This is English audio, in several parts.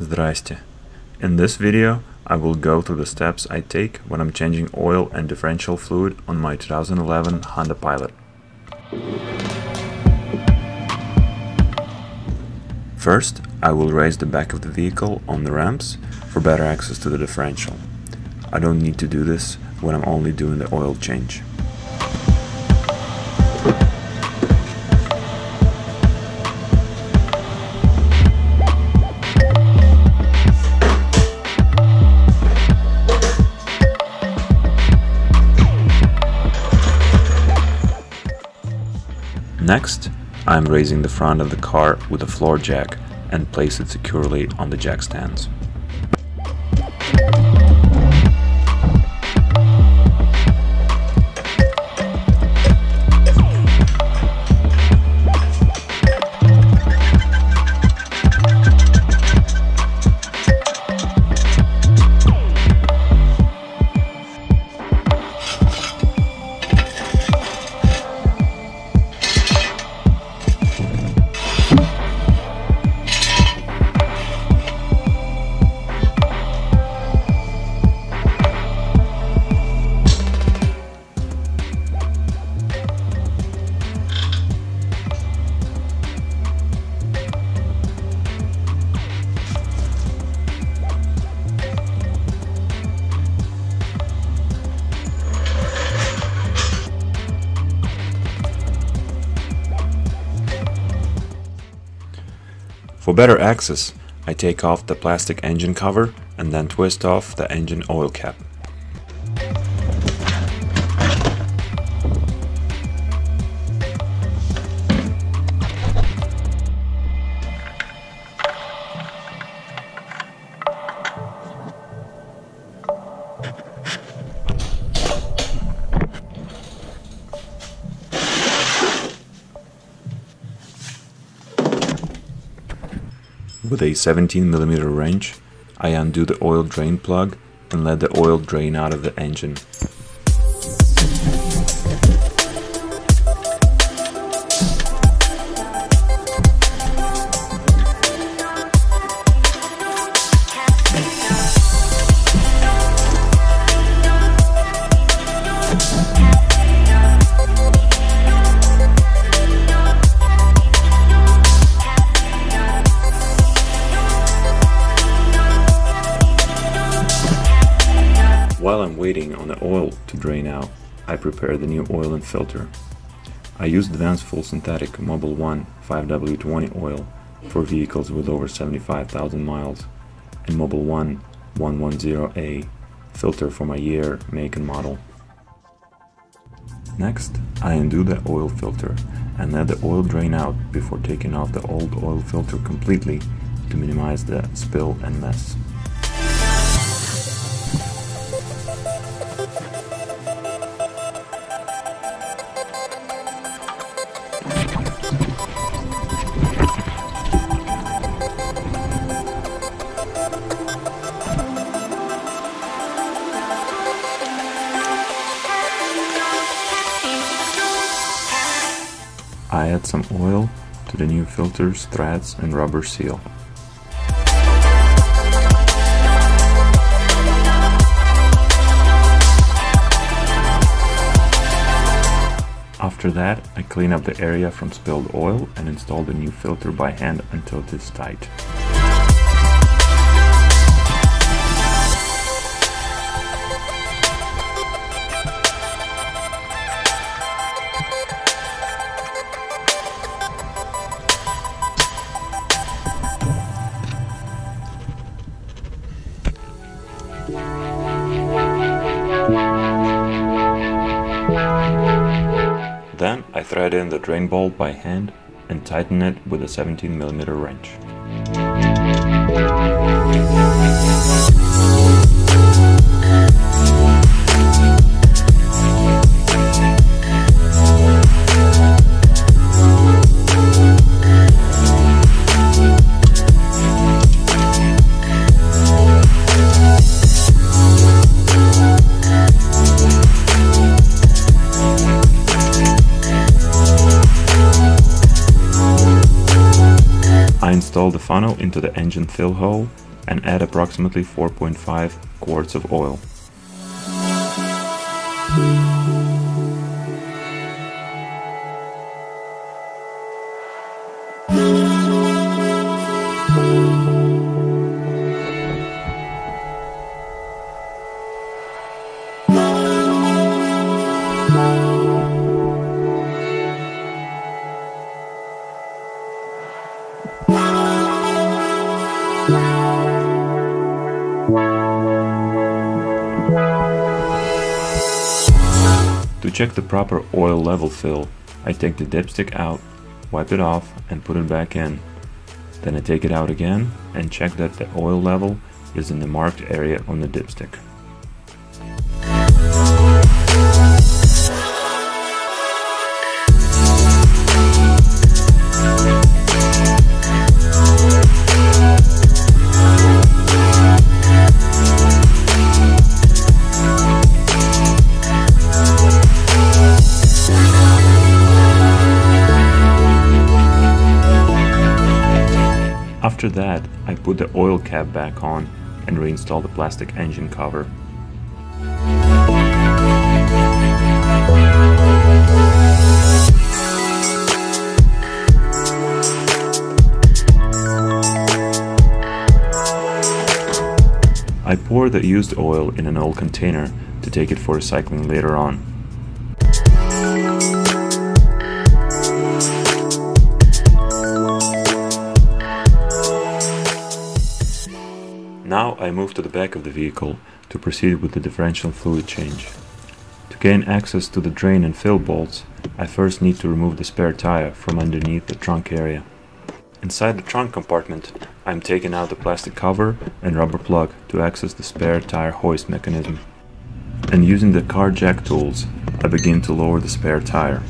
Здрасте. In this video, I will go through the steps I take when I'm changing oil and differential fluid on my 2011 Honda Pilot. First, I will raise the back of the vehicle on the ramps for better access to the differential. I don't need to do this when I'm only doing the oil change. Next, I'm raising the front of the car with a floor jack and place it securely on the jack stands. For better access, I take off the plastic engine cover and then twist off the engine oil cap. With a 17mm wrench, I undo the oil drain plug and let the oil drain out of the engine. While I'm waiting on the oil to drain out, I prepare the new oil and filter. I used Advanced Full Synthetic Mobil 1 5W20 oil for vehicles with over 75,000 miles and Mobil 1 110A filter for my year, make and model. Next, I undo the oil filter and let the oil drain out before taking off the old oil filter completely to minimize the spill and mess. I add some oil to the new filters, threads and rubber seal. After that, I clean up the area from spilled oil and install the new filter by hand until it is tight. Then I thread in the drain bolt by hand and tighten it with a 17mm wrench. I install the funnel into the engine fill hole and add approximately 4.5 quarts of oil. To check the proper oil level fill, I take the dipstick out, wipe it off and put it back in. Then I take it out again and check that the oil level is in the marked area on the dipstick. After that, I put the oil cap back on and reinstall the plastic engine cover. I pour the used oil in an oil container to take it for recycling later on. Now I move to the back of the vehicle to proceed with the differential fluid change. To gain access to the drain and fill bolts, I first need to remove the spare tire from underneath the trunk area. Inside the trunk compartment, I am taking out the plastic cover and rubber plug to access the spare tire hoist mechanism. And using the car jack tools, I begin to lower the spare tire.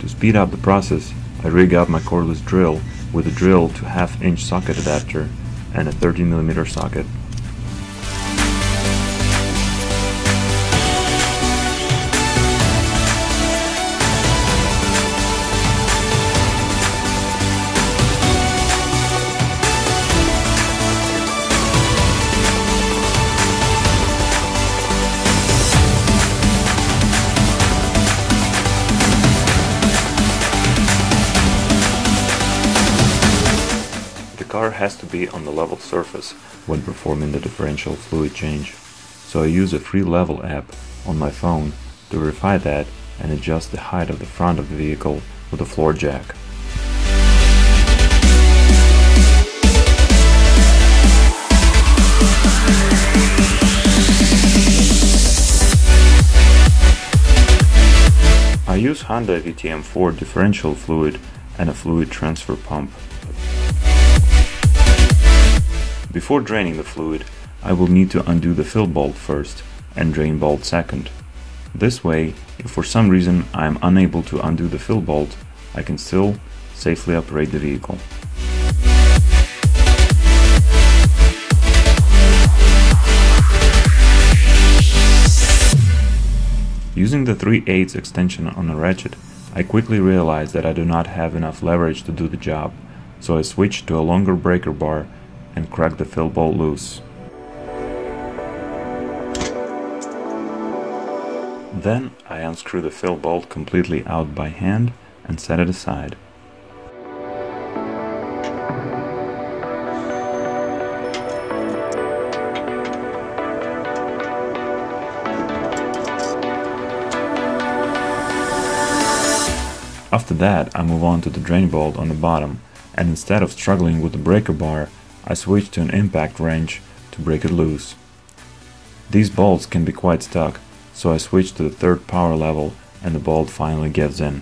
To speed up the process, I rig out my cordless drill with a drill to 1/2" socket adapter and a 30mm socket. The car has to be on the level surface when performing the differential fluid change, so I use a free level app on my phone to verify that and adjust the height of the front of the vehicle with a floor jack. I use Honda VTM4 differential fluid and a fluid transfer pump. Before draining the fluid, I will need to undo the fill bolt first and drain bolt second. This way, if for some reason I am unable to undo the fill bolt, I can still safely operate the vehicle. Using the 3/8 extension on a ratchet, I quickly realized that I do not have enough leverage to do the job, so I switched to a longer breaker bar and crack the fill bolt loose. Then I unscrew the fill bolt completely out by hand and set it aside. After that, I move on to the drain bolt on the bottom, and instead of struggling with the breaker bar, I switch to an impact wrench to break it loose. These bolts can be quite stuck, so I switch to the third power level and the bolt finally gives in.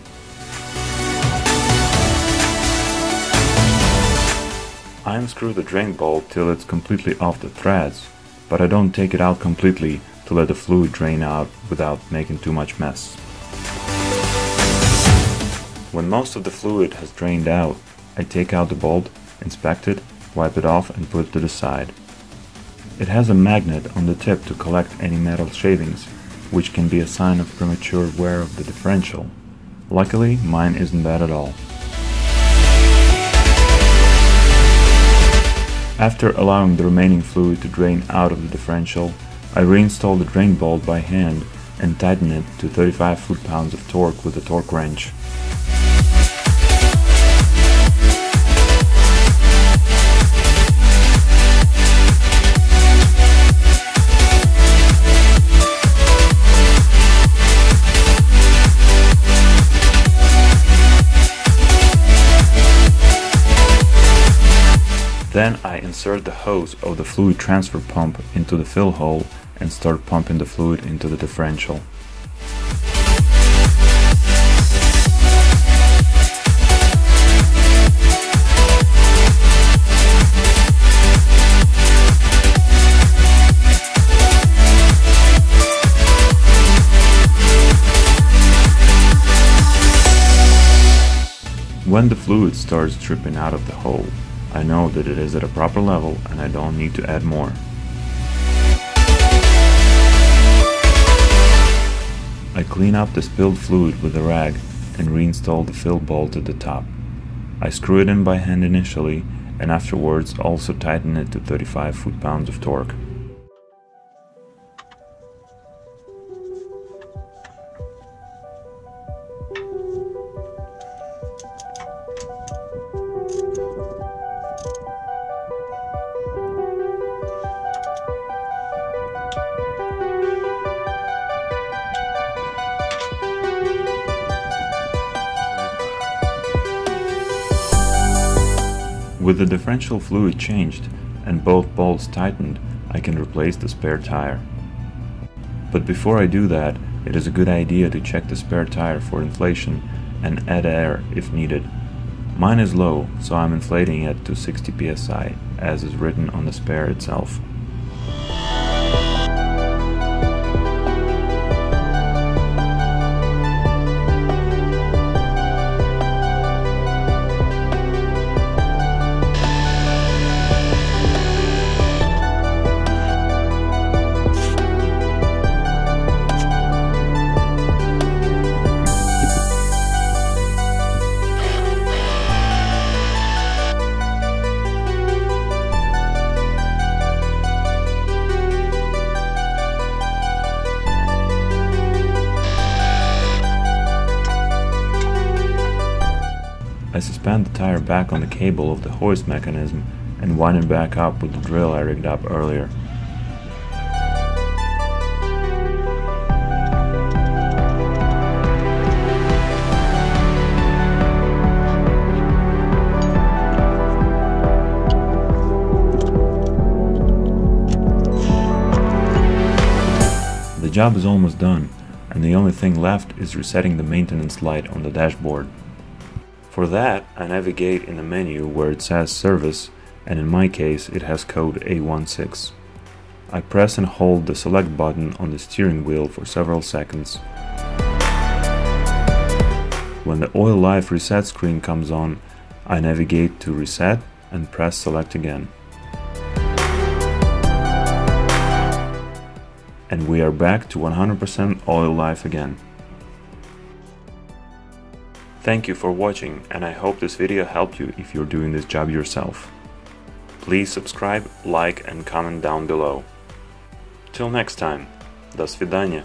I unscrew the drain bolt till it's completely off the threads, but I don't take it out completely to let the fluid drain out without making too much mess. When most of the fluid has drained out, I take out the bolt, inspect it, wipe it off and put it to the side. It has a magnet on the tip to collect any metal shavings, which can be a sign of premature wear of the differential. Luckily, mine isn't bad at all. After allowing the remaining fluid to drain out of the differential, I reinstall the drain bolt by hand and tighten it to 35 foot-pounds of torque with a torque wrench. Then I insert the hose of the fluid transfer pump into the fill hole and start pumping the fluid into the differential. When the fluid starts dripping out of the hole, I know that it is at a proper level and I don't need to add more. I clean up the spilled fluid with a rag and reinstall the fill bolt at the top. I screw it in by hand initially and afterwards also tighten it to 35 foot-pounds of torque. With the differential fluid changed and both bolts tightened, I can replace the spare tire. But before I do that, it is a good idea to check the spare tire for inflation and add air if needed. Mine is low, so I'm inflating it to 60 psi, as is written on the spare itself. I suspend the tire back on the cable of the hoist mechanism and wind it back up with the drill I rigged up earlier. The job is almost done, and the only thing left is resetting the maintenance light on the dashboard. For that, I navigate in the menu where it says Service, and in my case it has code A16. I press and hold the select button on the steering wheel for several seconds. When the oil life reset screen comes on, I navigate to Reset and press Select again. And we are back to 100% oil life again. Thank you for watching, and I hope this video helped you if you're doing this job yourself. Please subscribe, like and comment down below. Till next time, до свидания.